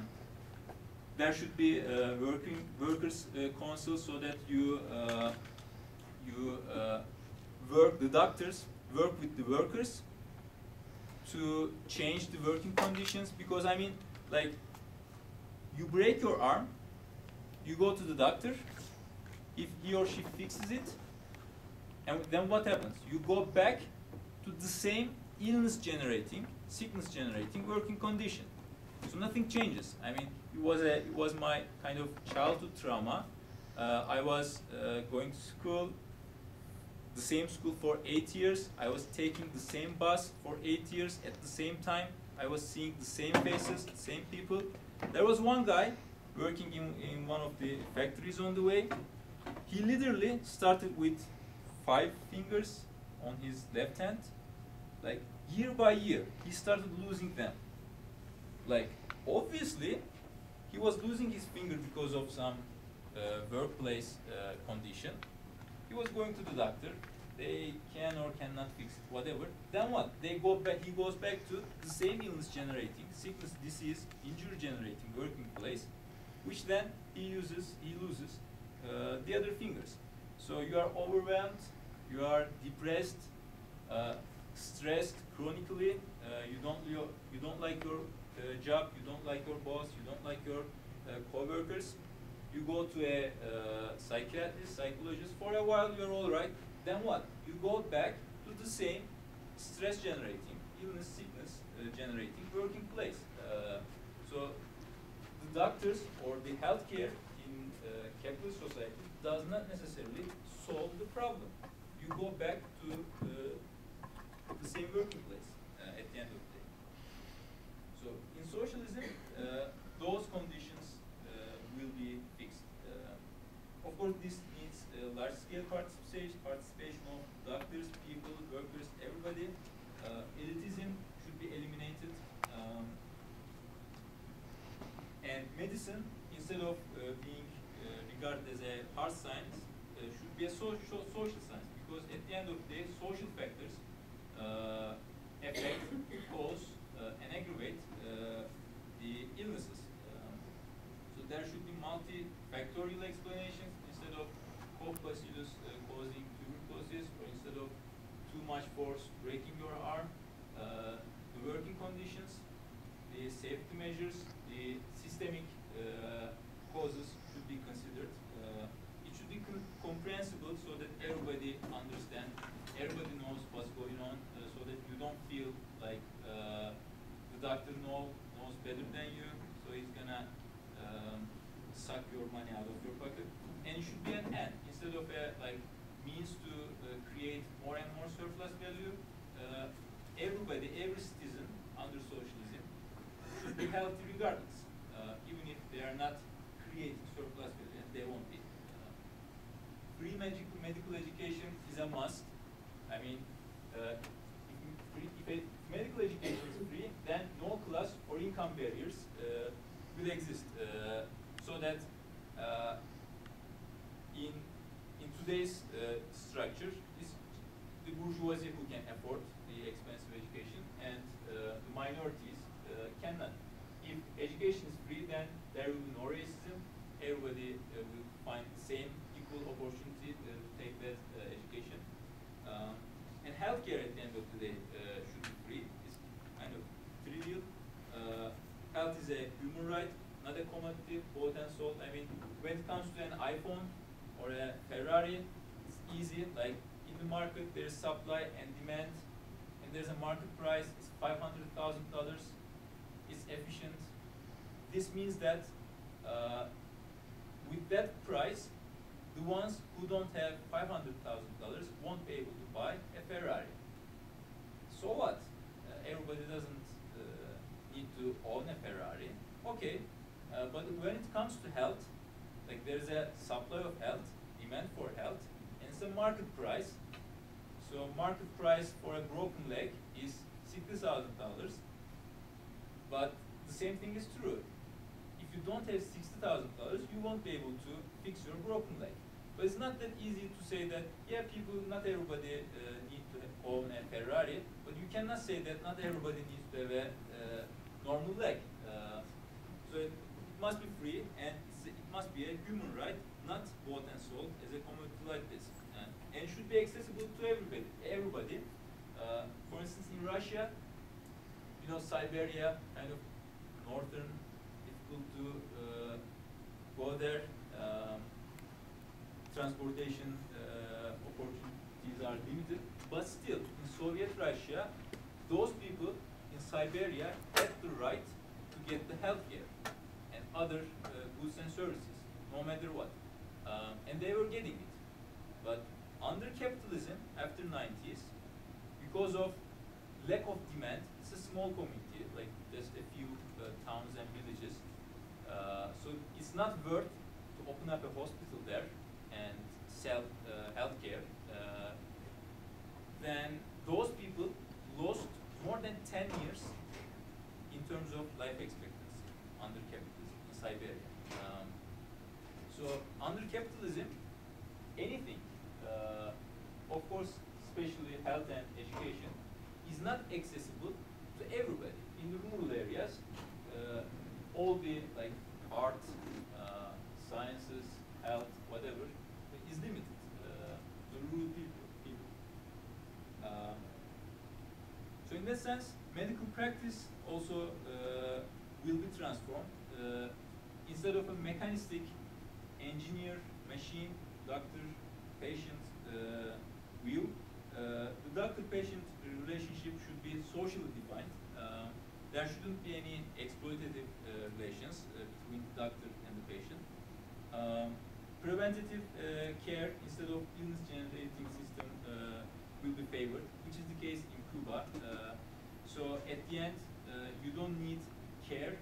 There should be uh, working workers' uh, council so that you uh, you uh, work the doctors work with the workers to change the working conditions, because I mean, like, you break your arm, you go to the doctor. If he or she fixes it, And then what happens? You go back to the same illness-generating, sickness-generating working condition. So nothing changes. I mean, it was a, it was my kind of childhood trauma. Uh, I was uh, going to school, the same school for eight years. I was taking the same bus for eight years at the same time. I was seeing the same faces, the same people. There was one guy working in, in one of the factories on the way. He literally started with five fingers on his left hand. Like, year by year, he started losing them. Like, obviously, he was losing his finger because of some uh, workplace uh, condition. He was going to the doctor. They can or cannot fix it, whatever. Then what? They go back. He goes back to the same illness-generating, sickness, disease, injury-generating working place, which then he uses, he loses uh, the other fingers. So you are overwhelmed, you are depressed, uh, stressed chronically. Uh, you don't you don't like your uh, job, you don't like your boss, you don't like your uh, co-workers. You go to a uh, psychiatrist, psychologist. For a while, you're all right. Then what? You go back to the same stress-generating, illness, sickness-generating uh, working place. Uh, so the doctors or the healthcare in uh, capitalist society does not necessarily solve the problem. You go back to uh, the same working place uh, at the end of the day. So in socialism, uh, those conditions uh, will be fixed. Uh, of course, this needs uh, large-scale participation, participation of doctors, people, workers, everybody. Uh, elitism should be eliminated. Um, and medicine, instead of uh, being uh, regarded as a hard science, uh, should be a social, social science, because at the end of the day, social factors uh, affect, cause, uh, and aggravate uh, the illnesses. Um, so there should be multifactorial explanations instead of co-bacillus uh, causing tuberculosis, or instead of too much force breaking your arm, uh, the working conditions, the safety measures, the systemic uh, causes should be considered. Uh, it should be comprehensible so that everybody understands, everybody knows what's going on, uh, so that you don't feel like uh, the doctor know, knows better than you, so he's gonna um, suck your money out of your pocket. And it should be an end instead of a like means to uh, create more and more surplus value. Uh, everybody, every citizen under socialism should be healthy regardless. Uh, even if they are not creating surplus value, and they won't be. Uh, free medical, medical education is a must. I mean, uh, if, free, if a medical education is free, then no class or income barriers uh, will exist. Uh, so that uh, in in today's uh, structure, it's the bourgeoisie who can afford the expensive education, and uh, the minorities uh, cannot. If education is free, then there will be no racism. Everybody uh, will find the same equal opportunity to take that uh, education. Um, and healthcare at the end of the day uh, should be free. It's kind of trivial. Uh, health is a human right, not a commodity, bought and sold. I mean, when it comes to an iPhone or a Ferrari, it's easy. Like in the market, there's supply and demand, and there's a market price. It's five hundred thousand dollars. It's efficient. This means that uh, with that price, the ones who don't have five hundred thousand dollars won't be able to buy a Ferrari. So what? Uh, everybody doesn't uh, need to own a Ferrari. Okay, uh, but when it comes to health, like there's a supply of health, demand for health, and it's a market price. So market price for a broken leg is sixty thousand dollars. But the same thing is true. If you don't have sixty thousand dollars, you won't be able to fix your broken leg. But it's not that easy to say that, yeah, people, not everybody uh, needs to own a Ferrari, but you cannot say that not everybody needs to have a uh, normal leg. Uh, so it, it must be free, and it's, it must be a human right, not bought and sold as a commodity like this. Uh, and it should be accessible to everybody. everybody. Uh, for instance, in Russia, you know, Siberia, kind of northern, difficult to uh, go there. Um, transportation uh, opportunity activities are limited, but still, in Soviet Russia, those people in Siberia had the right to get the healthcare and other uh, goods and services, no matter what. Um, and they were getting it. But under capitalism, after nineties, because of lack of demand, it's a small community, like just a few uh, towns and villages. Uh, so it's not worth to open up a hospital there and sell uh, healthcare. Uh, then those people lost more than ten years in terms of life expectancy under capitalism in Siberia. Um, so under capitalism, anything, uh, of course, especially health and education, is not accessible to everybody. In the rural areas, uh, all the like art, uh, sciences, health, whatever, is limited uh, to rural people. people. Um, so in that sense, medical practice also uh, will be transformed. Uh, instead of a mechanistic engineer, machine, doctor, patient uh, view, Uh, the doctor-patient relationship should be socially defined. Uh, there shouldn't be any exploitative uh, relations uh, between the doctor and the patient. Um, preventative uh, care instead of illness-generating system uh, will be favored, which is the case in Cuba. Uh, so at the end, uh, you don't need care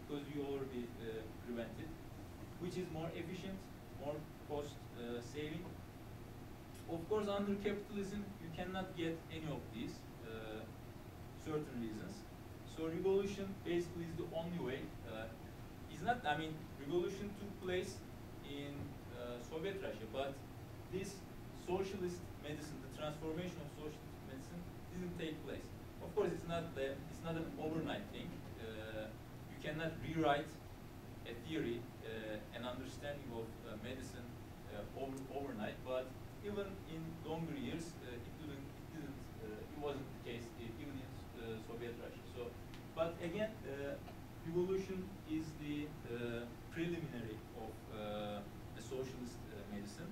because you already uh, prevented, which is more efficient, more cost-saving. Uh, Of course, under capitalism, you cannot get any of these, uh, certain reasons. So revolution basically is the only way. Uh, it's not, I mean, revolution took place in uh, Soviet Russia, but this socialist medicine, the transformation of socialist medicine, didn't take place. Of course, it's not, the, it's not an overnight thing. Uh, you cannot rewrite a theory, uh, an understanding of uh, medicine uh, over, overnight, but even in longer years, uh, it didn't. It, didn't uh, it wasn't the case uh, even in uh, Soviet Russia. So, but again, uh, revolution is the uh, preliminary of uh, a socialist uh, medicine.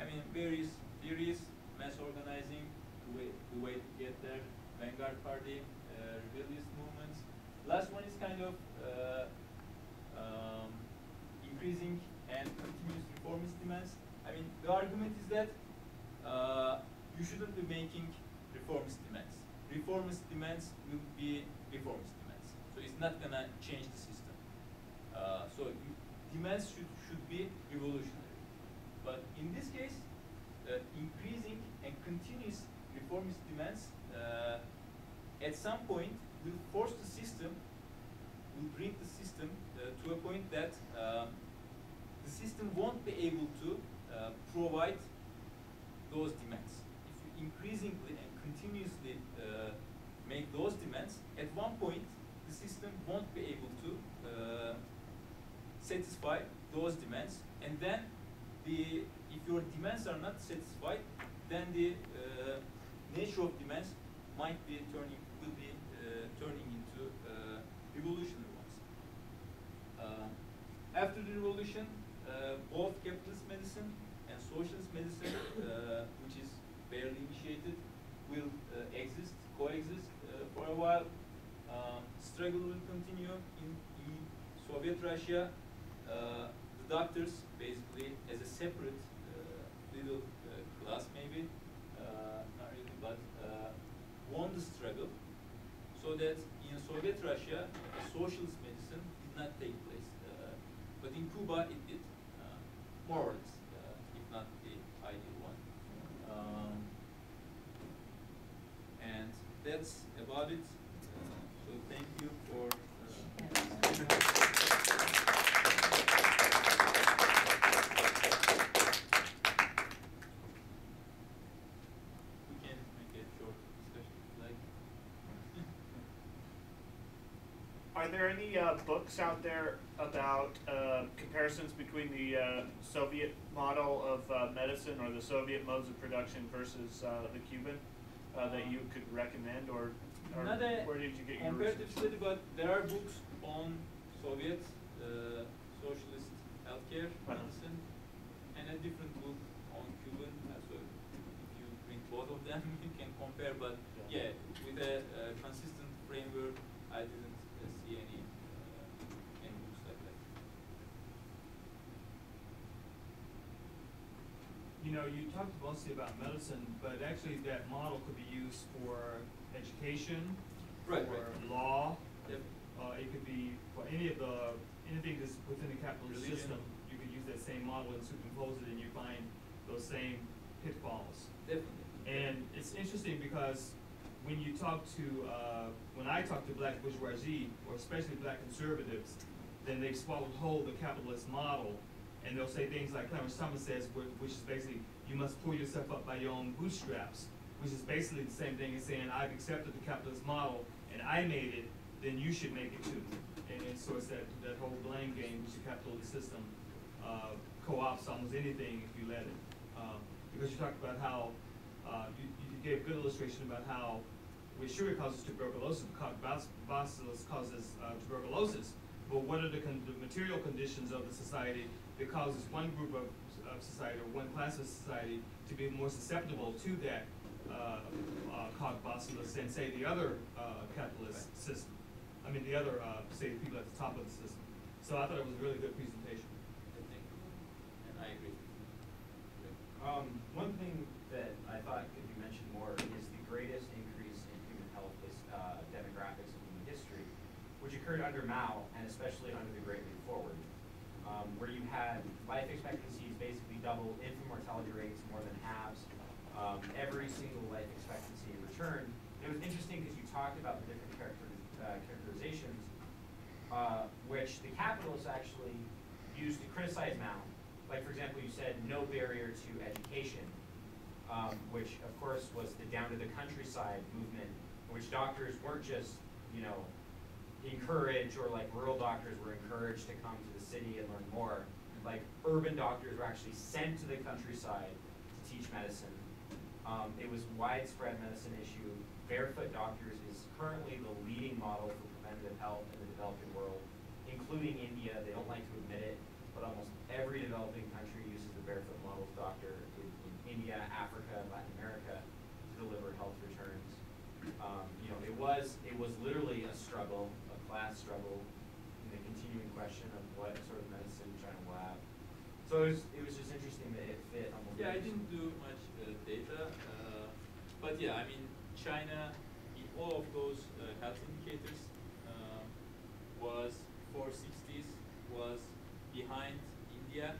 I mean, various theories, mass organizing, the way, the way to get there, vanguard party, uh, rebellious movements. Last one is kind of uh, um, increasing and continuous reformist demands. I mean, the argument is that uh, you shouldn't be making reformist demands. Reformist demands will be reformist demands. So it's not going to change the system. Uh, so demands should, should be revolutionary. But in this case, uh, increasing and continuous reformist demands uh, at some point will force the system, will bring the system uh, to a point that um, the system won't be able to Uh, provide those demands. If you increasingly and continuously uh, make those demands, at one point the system won't be able to uh, satisfy those demands, and then the if your demands are not satisfied, then the uh, nature of demands might be turning will be uh, turning into uh, revolutionary ones. Uh, after the revolution, Uh, both capitalist medicine and socialist medicine, uh, which is barely initiated, will uh, exist, coexist uh, for a while. Um, struggle will continue in, in Soviet Russia. Uh, the doctors, basically, as a separate uh, little uh, class, maybe, uh, not really, but uh, won the struggle, so that in Soviet Russia, a socialist medicine did not take place. Uh, but in Cuba, it did. More or less, uh, if not the ideal one. Um, and that's about it. Uh, so thank you for. Uh, we can make a short discussion if you like. Are there any uh, books out there about uh, comparisons between the uh, Soviet model of uh, medicine or the Soviet modes of production versus uh, the Cuban uh, that you could recommend, or, or Not a where did you get your comparative study? But there are books on Soviet uh, socialist healthcare medicine, uh-huh. and a different book on Cuban. So if you you know, you talked mostly about medicine, but actually that model could be used for education, right, for right. law. Yep. Uh, it could be for any of the anything that's within the capitalist Religion. system. You could use that same model and superimpose it, and you find those same pitfalls. Definitely. And it's interesting because when you talk to, uh, when I talk to black bourgeoisie, or especially black conservatives, then they've swallowed whole the capitalist model, and they'll say things like Clarence Thomas says, which is basically, you must pull yourself up by your own bootstraps, which is basically the same thing as saying, I've accepted the capitalist model, and I made it, then you should make it too. And, and so it's that, that whole blame game, which the capitalist system uh, co-opts almost anything if you let it. Uh, because you talked about how, Uh, you, you gave a good illustration about how with sugar causes tuberculosis, bacillus causes uh, tuberculosis, but what are the, con the material conditions of the society that causes one group of, of society or one class of society to be more susceptible to that uh, uh, cog bacillus than, say, the other uh, capitalist right. system? I mean, the other, uh, say, the people at the top of the system. So I thought it was a really good presentation. And I agree. Um, one thing that I thought could be mentioned more is the greatest increase in human health uh, demographics in human history, which occurred under Mao and especially under the Great Leap Forward, um, where you had life expectancies basically double, infant mortality rates more than halves, um, every single life expectancy returned. And it was interesting because you talked about the different character, uh, characterizations, uh, which the capitalists actually used to criticize Mao. Like, for example, you said no barrier to education. Um, which of course was the down to the countryside movement, in which doctors weren't just, you know, encouraged, or like rural doctors were encouraged to come to the city and learn more. Like urban doctors were actually sent to the countryside to teach medicine. Um, it was widespread medicine issue. Barefoot doctors is currently the leading model for preventative health in the developing world, including India. They don't like to admit it, but almost every developing country uses the barefoot model of doctor. India, Africa, Latin America, to deliver health returns. Um, you know, it was it was literally a struggle, a class struggle, and the continuing question of what sort of medicine China will have. So it was it was just interesting that it fit. Almost yeah, I didn't do much uh, data, uh, but yeah, I mean, China in all of those uh, health indicators uh, was four sixties, was behind India,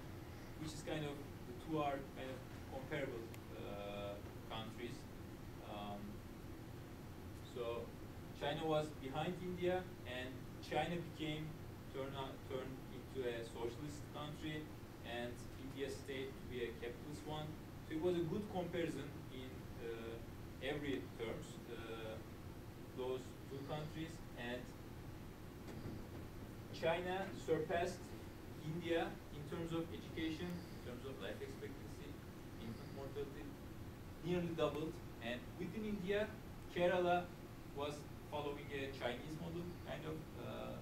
which is kind of the two are kind of comparable uh, countries. Um, so China was behind India, and China became turned turn into a socialist country, and India stayed to be a capitalist one. So it was a good comparison in uh, every terms, uh, those two countries, and China surpassed India in terms of education, in terms of life expectancy. Nearly doubled, and within India, Kerala was following a Chinese model, kind of. Uh,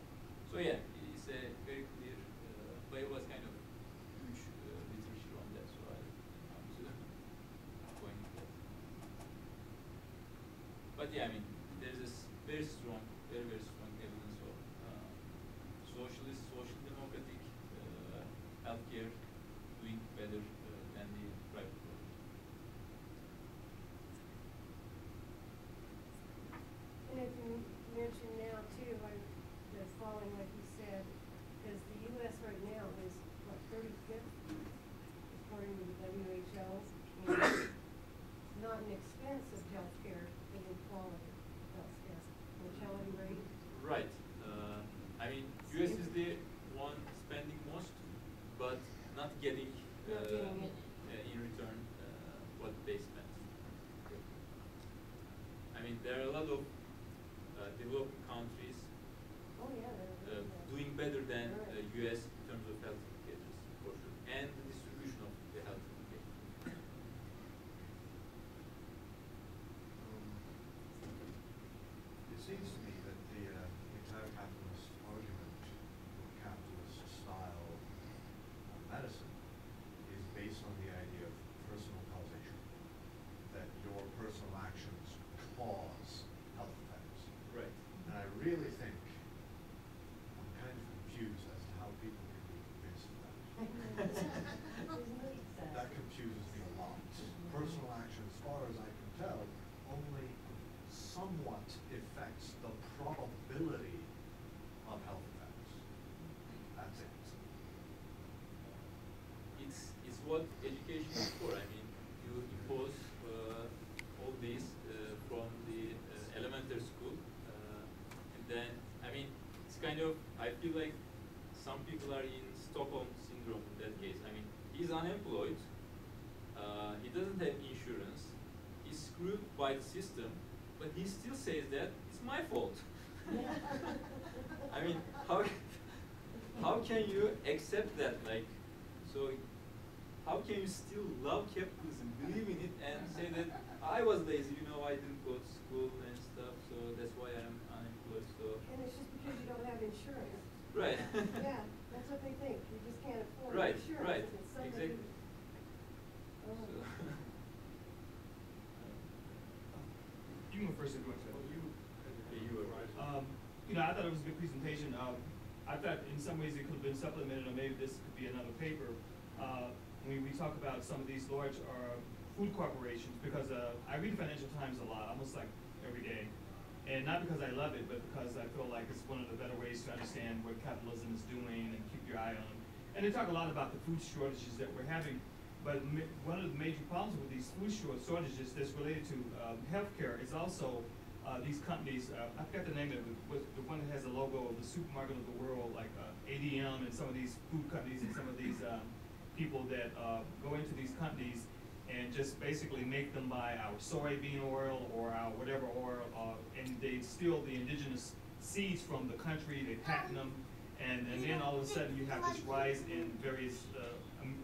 so yeah, it's a very clear, uh, but it was kind of huge uh, literature on that, so I am going with that. But yeah, I mean, there's this very strong, very, very strong evidence of uh, socialist, social democratic uh, healthcare doing better uh, than the private. I can mention now too, I'm uh, following what he said, because the U S right now is what, thirty-fifth, according to the W H O, and not an expensive health care, but in quality health care. Mortality rate? Right. Uh, I mean, U S is the one spending most, but not getting, uh, not getting it. Uh, in return. what education is for. I mean, you impose uh, all these uh, from the uh, elementary school, uh, and then, I mean, it's kind of, I feel like some people are in Stockholm syndrome in that case. I mean, he's unemployed, uh, he doesn't have insurance, he's screwed by the system, but he still says that it's my fault. I mean, how how can you accept that? Like, so how can you still love capitalism, believe in it, and say that I was lazy? You know, I didn't go to school and stuff, so that's why I'm unemployed. So and it's just because you don't have insurance, right? Yeah, that's what they think. You just can't afford right, insurance. Right, right, exactly. Oh. So. You can go first if you want to. Well, you, you were right. Um, you know, I thought it was a good presentation. Um, I thought in some ways it could have been supplemented, or maybe this could be another paper. Uh, when we talk about some of these large uh, food corporations, because uh, I read Financial Times a lot, almost like every day. And not because I love it, but because I feel like it's one of the better ways to understand what capitalism is doing and keep your eye on. And they talk a lot about the food shortages that we're having. But one of the major problems with these food shortages that's related to um, healthcare is also uh, these companies, uh, I forgot the name of it, but the one that has the logo of the supermarket of the world, like uh, A D M and some of these food companies and some of these um, people that uh, go into these companies and just basically make them buy our soybean oil or our whatever oil, uh, and they steal the indigenous seeds from the country, they patent them, and, and then all of a sudden you have this rise in various uh,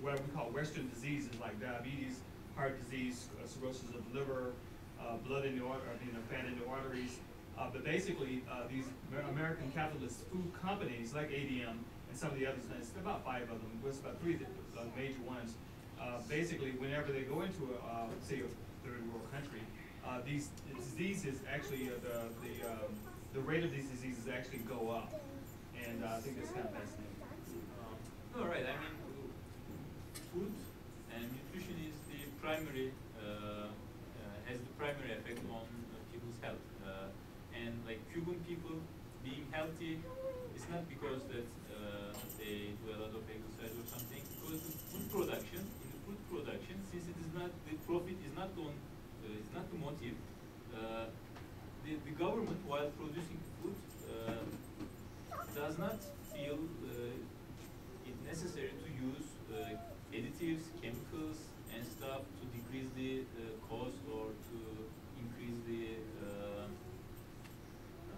what we call Western diseases like diabetes, heart disease, uh, cirrhosis of the liver, uh, blood in the or I mean, fat in the arteries. Uh, but basically, uh, these American capitalist food companies like A D M and some of the others, it's about five of them, it's about three uh, major ones. Uh, basically, whenever they go into, a, uh, say, a third world country, uh, these diseases actually, uh, the the, uh, the rate of these diseases actually go up. And uh, I think that's kind of fascinating. Um, all right, I mean, food and nutrition is the primary, uh, uh, has the primary effect on uh, people's health. Uh, and like Cuban people being healthy, it's not because that uh, they do a lot of exercise or something, because the food production, in the food production, since it is not, the profit is not on, uh, it's not the motive, uh, the, the government, while producing food, uh, does not feel uh, it necessary to use uh, additives, chemicals, and stuff to decrease the uh, cost or to increase the, uh,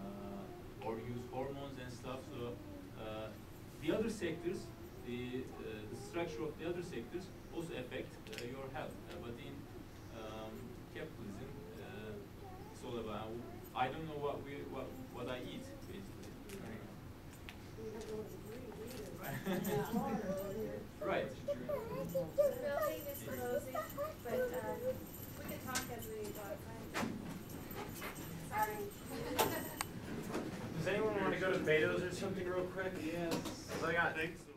uh, or use hormones and stuff. So uh, the other sectors, the, uh, the structure of the other sectors also affect uh, your health. Uh, but in um, capitalism, uh, it's all about, I don't know what, we, what, what I eat, basically. Right. But um, we can talk as we go outside. Sorry. Does anyone want to go to Beto's or something real quick? Yes. I got. Thanks.